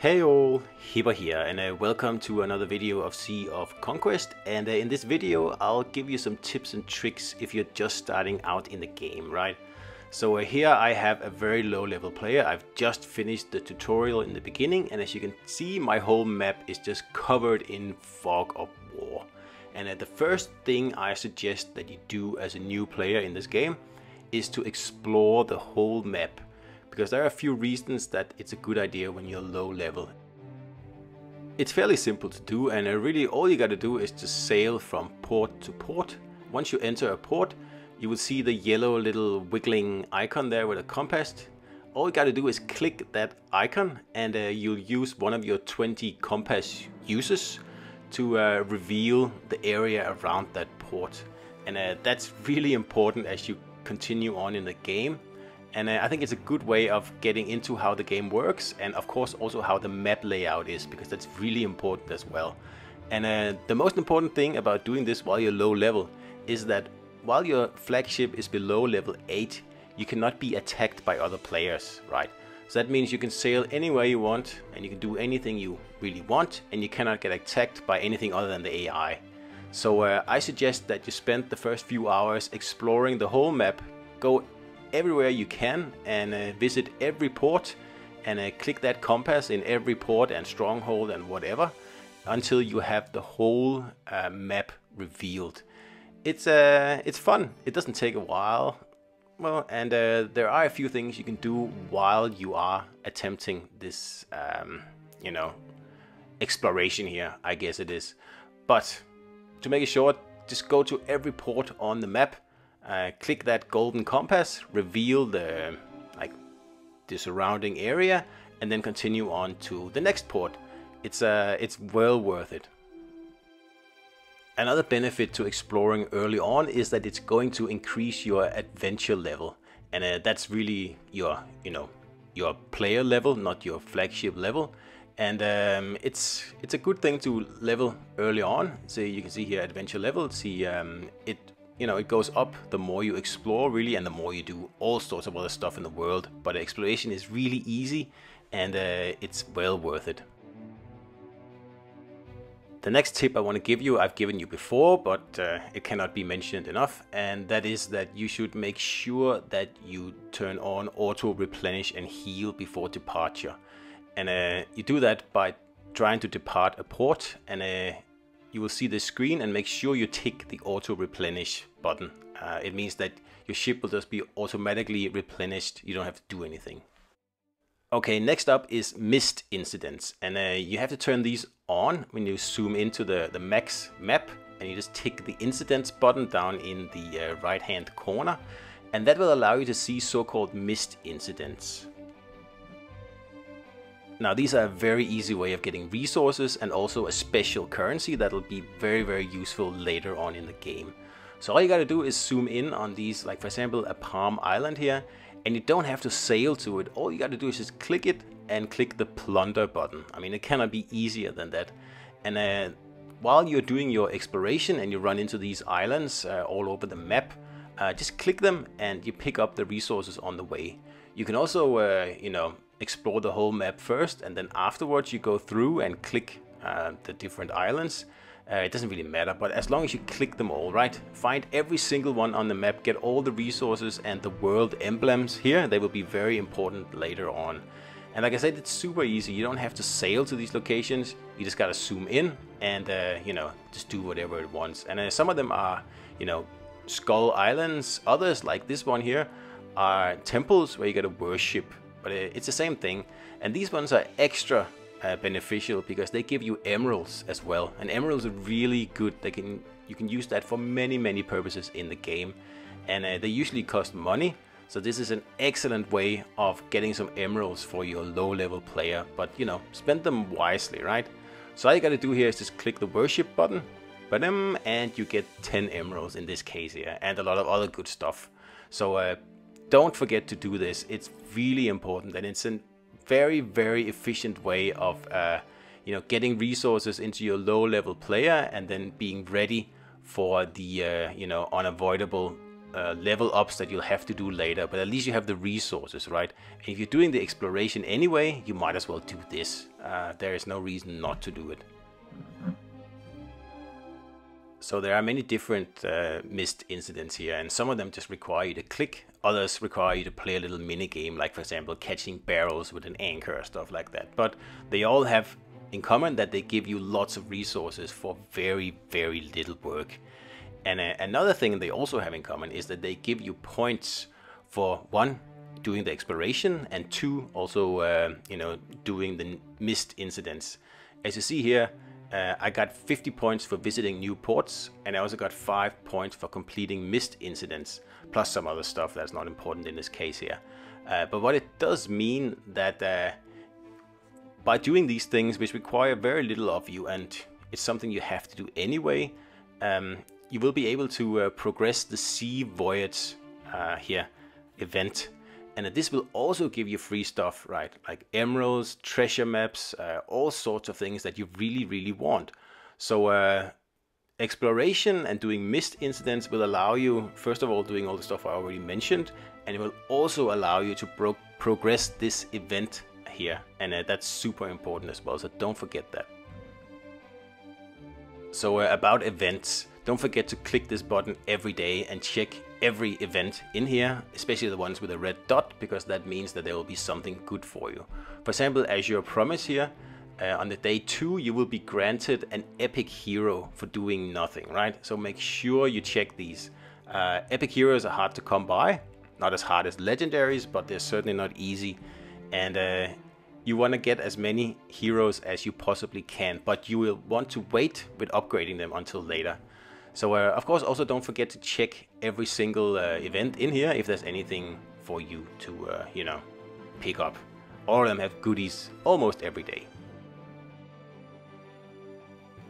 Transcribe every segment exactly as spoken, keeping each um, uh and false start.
Hey all, Hipper here, and uh, welcome to another video of Sea of Conquest. And uh, in this video I'll give you some tips and tricks if you're just starting out in the game, right? So uh, here I have a very low level player. I've just finished the tutorial in the beginning, and as you can see, my whole map is just covered in fog of war. And uh, the first thing I suggest that you do as a new player in this game is to explore the whole map, because there are a few reasons that it's a good idea when you're low level. It's fairly simple to do, and really all you gotta do is to sail from port to port. Once you enter a port, you will see the yellow little wiggling icon there with a compass. All you gotta do is click that icon, and uh, you'll use one of your twenty compass uses to uh, reveal the area around that port. And uh, that's really important as you continue on in the game. And I think it's a good way of getting into how the game works, and of course also how the map layout is, because that's really important as well. And uh, the most important thing about doing this while you're low level is that while your flagship is below level eight, you cannot be attacked by other players, right? So that means you can sail anywhere you want, and you can do anything you really want, and you cannot get attacked by anything other than the A I. So uh, I suggest that you spend the first few hours exploring the whole map, go everywhere you can, and uh, visit every port, and uh, click that compass in every port and stronghold and whatever, until you have the whole uh, map revealed. It's uh, it's fun. It doesn't take a while. Well, and uh, there are a few things you can do while you are attempting this, um, you know, exploration here, I guess it is. But to make it short, just go to every port on the map. Uh, click that golden compass, reveal the like the surrounding area, and then continue on to the next port. It's uh, it's well worth it. Another benefit to exploring early on is that it's going to increase your adventure level, and uh, that's really your you know your player level, not your flagship level. And um, it's it's a good thing to level early on. So you can see here adventure level. See um, it. You know, it goes up the more you explore, really, and the more you do all sorts of other stuff in the world. But exploration is really easy, and uh, it's well worth it. The next tip I want to give you, I've given you before, but uh, it cannot be mentioned enough, and that is that you should make sure that you turn on auto replenish and heal before departure. And uh, you do that by trying to depart a port, and uh, you will see this screen, and make sure you tick the auto replenish button. Uh, it means that your ship will just be automatically replenished. You don't have to do anything. Okay, next up is missed incidents, and uh, you have to turn these on when you zoom into the, the max map, and you just tick the incidents button down in the uh, right hand corner, and that will allow you to see so-called missed incidents. Now, these are a very easy way of getting resources, and also a special currency that'll be very, very useful later on in the game. So all you gotta do is zoom in on these, like for example, a palm island here, and you don't have to sail to it. All you gotta do is just click it and click the plunder button. I mean, it cannot be easier than that. And uh, while you're doing your exploration and you run into these islands uh, all over the map, uh, just click them and you pick up the resources on the way. You can also, uh, you know, explore the whole map first, and then afterwards you go through and click uh, the different islands. Uh, it doesn't really matter, but as long as you click them all, right? Find every single one on the map, get all the resources and the world emblems here. They will be very important later on. And like I said, it's super easy. You don't have to sail to these locations. You just gotta zoom in and, uh, you know, just do whatever it wants. And uh, some of them are, you know, skull islands. Others, like this one here, are temples where you gotta worship. But it's the same thing, and these ones are extra uh, beneficial because they give you emeralds as well, and emeralds are really good. They can you can use that for many many purposes in the game, and uh, they usually cost money, so this is an excellent way of getting some emeralds for your low level player. But you know, spend them wisely, right? So all you gotta do here is just click the worship button, ba-dum, and you get ten emeralds in this case here, and a lot of other good stuff. So uh, don't forget to do this. It's really important, and it's a very, very efficient way of uh, you know, getting resources into your low level player, and then being ready for the uh, you know, unavoidable uh, level ups that you'll have to do later, but at least you have the resources, right? And if you're doing the exploration anyway, you might as well do this. Uh, there is no reason not to do it. So there are many different uh, missed incidents here, and some of them just require you to click, others require you to play a little mini game, like for example catching barrels with an anchor or stuff like that. But they all have in common that they give you lots of resources for very, very little work. And uh, another thing they also have in common is that they give you points for one, doing the exploration, and two, also uh, you know, doing the missed incidents. As you see here, Uh, I got fifty points for visiting new ports, and I also got five points for completing missed incidents, plus some other stuff that's not important in this case here. Uh, but what it does mean that uh, by doing these things, which require very little of you, and it's something you have to do anyway, um, you will be able to uh, progress the Sea Voyage uh, here event. And this will also give you free stuff, right? Like emeralds, treasure maps, uh, all sorts of things that you really, really want. So uh, exploration and doing missed incidents will allow you, first of all, doing all the stuff I already mentioned, and it will also allow you to pro progress this event here. And uh, that's super important as well, so don't forget that. So uh, about events, don't forget to click this button every day and check every event in here, especially the ones with a red dot, because that means that there will be something good for you. For example, as your promise here, uh, on the day two, you will be granted an epic hero for doing nothing, right? So make sure you check these. Uh, epic heroes are hard to come by, not as hard as legendaries, but they're certainly not easy. And uh, you want to get as many heroes as you possibly can, but you will want to wait with upgrading them until later. So uh, of course, also don't forget to check every single uh, event in here if there's anything for you to, uh, you know, pick up. All of them have goodies almost every day.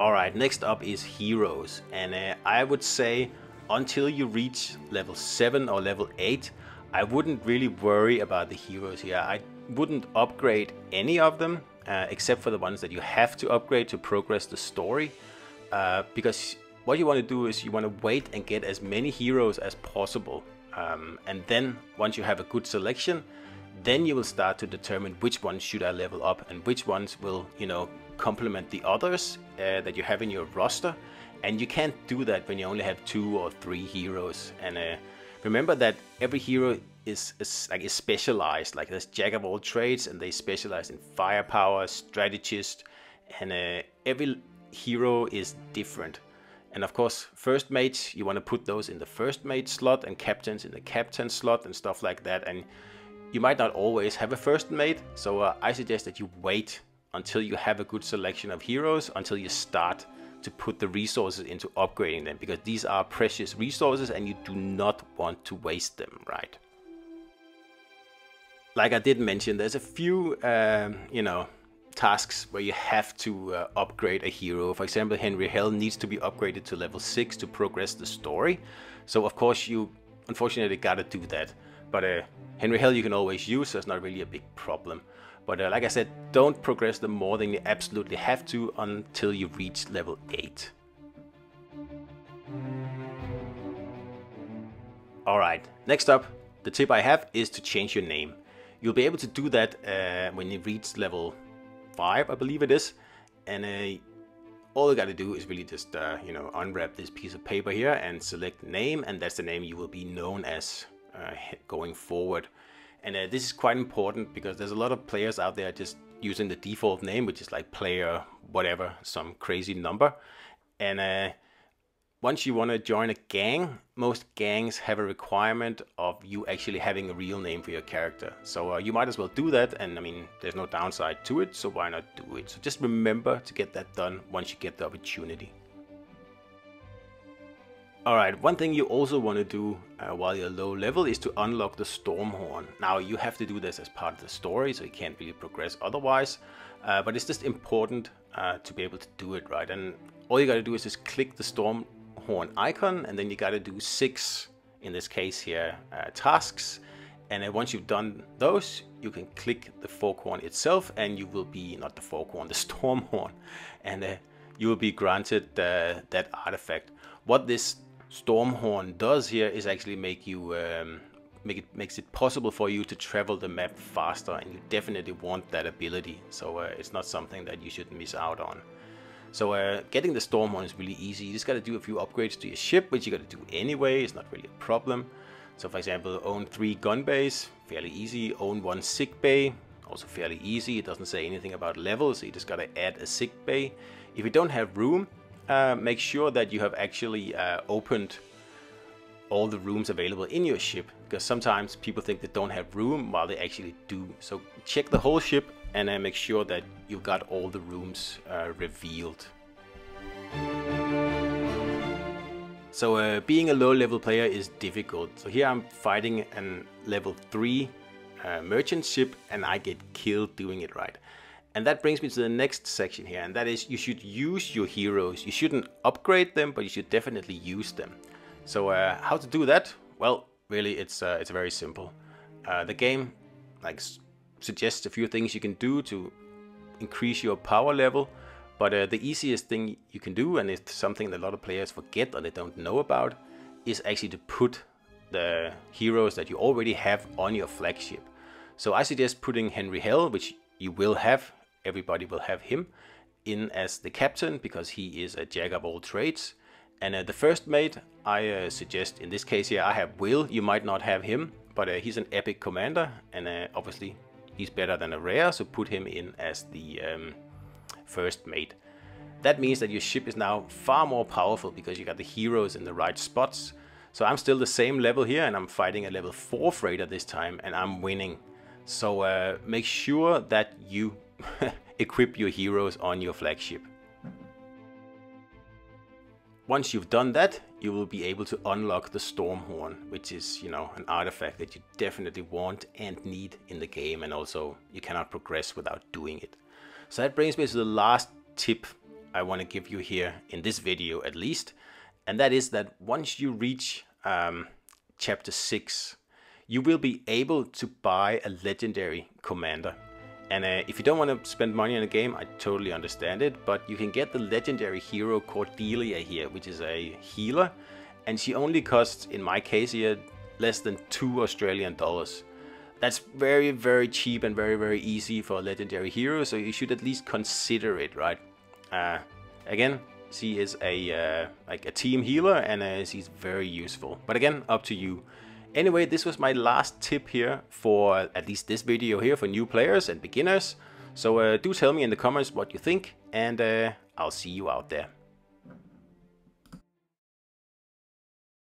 Alright, next up is heroes, and uh, I would say until you reach level seven or level eight, I wouldn't really worry about the heroes here. I wouldn't upgrade any of them, uh, except for the ones that you have to upgrade to progress the story, uh, because what you want to do is you want to wait and get as many heroes as possible, um, and then once you have a good selection, then you will start to determine which ones should I level up and which ones will, you know, complement the others uh, that you have in your roster. And you can't do that when you only have two or three heroes. And uh, remember that every hero is, is like is specialized. Like there's jack of all trades, and they specialize in firepower, strategist, and uh, every hero is different. And of course, first mates, you want to put those in the first mate slot, and captains in the captain slot, and stuff like that. And you might not always have a first mate, so uh, I suggest that you wait until you have a good selection of heroes, until you start to put the resources into upgrading them, because these are precious resources and you do not want to waste them, right? Like I did mention, there's a few, um, you know, tasks where you have to uh, upgrade a hero. For example, Henry Hell needs to be upgraded to level six to progress the story. So of course you unfortunately gotta do that. But uh, Henry Hell you can always use, so it's not really a big problem. But uh, like I said, don't progress them more than you absolutely have to until you reach level eight. Alright, next up, the tip I have is to change your name. You'll be able to do that uh, when you reach level five, I believe it is, and uh, all you gotta do is really just uh, you know, unwrap this piece of paper here and select name, and that's the name you will be known as uh, going forward. And uh, this is quite important because there's a lot of players out there just using the default name, which is like player whatever, some crazy number. And uh, once you want to join a gang, most gangs have a requirement of you actually having a real name for your character. So uh, you might as well do that, and I mean, there's no downside to it, so why not do it? So just remember to get that done once you get the opportunity. Alright, one thing you also want to do uh, while you're low level is to unlock the Stormhorn. Now you have to do this as part of the story, so you can't really progress otherwise, uh, but it's just important uh, to be able to do it, right? And all you gotta do is just click the Stormhorn horn icon, and then you got to do six, in this case here, uh, tasks. And then once you've done those, you can click the Forkhorn itself, and you will be, not the Forkhorn, the Stormhorn, and uh, you will be granted uh, that artifact. What this Stormhorn does here is actually make you um, make it makes it possible for you to travel the map faster, and you definitely want that ability, so uh, it's not something that you should miss out on. So uh, getting the Stormhorn is really easy. You just got to do a few upgrades to your ship, which you got to do anyway. It's not really a problem. So for example, own three gun bays, fairly easy. Own one sick bay, also fairly easy. It doesn't say anything about levels, so you just got to add a sick bay. If you don't have room, uh, make sure that you have actually uh, opened all the rooms available in your ship, because sometimes people think they don't have room while they actually do. So check the whole ship and uh, make sure that you've got all the rooms uh, revealed. So uh, being a low level player is difficult. So here I'm fighting a level three uh, merchant ship, and I get killed doing it right. And that brings me to the next section here, and that is you should use your heroes. You shouldn't upgrade them, but you should definitely use them. So uh, how to do that? Well, really it's, uh, it's very simple. Uh, the game like suggests a few things you can do to increase your power level. But uh, the easiest thing you can do, and it's something that a lot of players forget or they don't know about, is actually to put the heroes that you already have on your flagship. So I suggest putting Henry Hell, which you will have, everybody will have him, in as the captain, because he is a jack of all trades. And uh, the first mate, I uh, suggest in this case here, I have Will. You might not have him, but uh, he's an epic commander, and uh, obviously he's better than a rare, so put him in as the... Um, first mate. That means that your ship is now far more powerful because you got the heroes in the right spots. So I'm still the same level here, and I'm fighting a level four freighter this time, and I'm winning. So uh, make sure that you equip your heroes on your flagship. Once you've done that, you will be able to unlock the Stormhorn, which is, you know, an artifact that you definitely want and need in the game, and also you cannot progress without doing it. So that brings me to the last tip I want to give you here, in this video at least, and that is that once you reach um, chapter six, you will be able to buy a legendary commander. And uh, if you don't want to spend money on a game, I totally understand it, but you can get the legendary hero Cordelia here, which is a healer, and she only costs, in my case here, less than two Australian dollars. That's very, very cheap and very, very easy for a legendary hero, so you should at least consider it, right? Uh, again, she is a uh, like a team healer, and uh, she's very useful. But again, up to you. Anyway, this was my last tip here for uh, at least this video here for new players and beginners. So uh, do tell me in the comments what you think, and uh, I'll see you out there.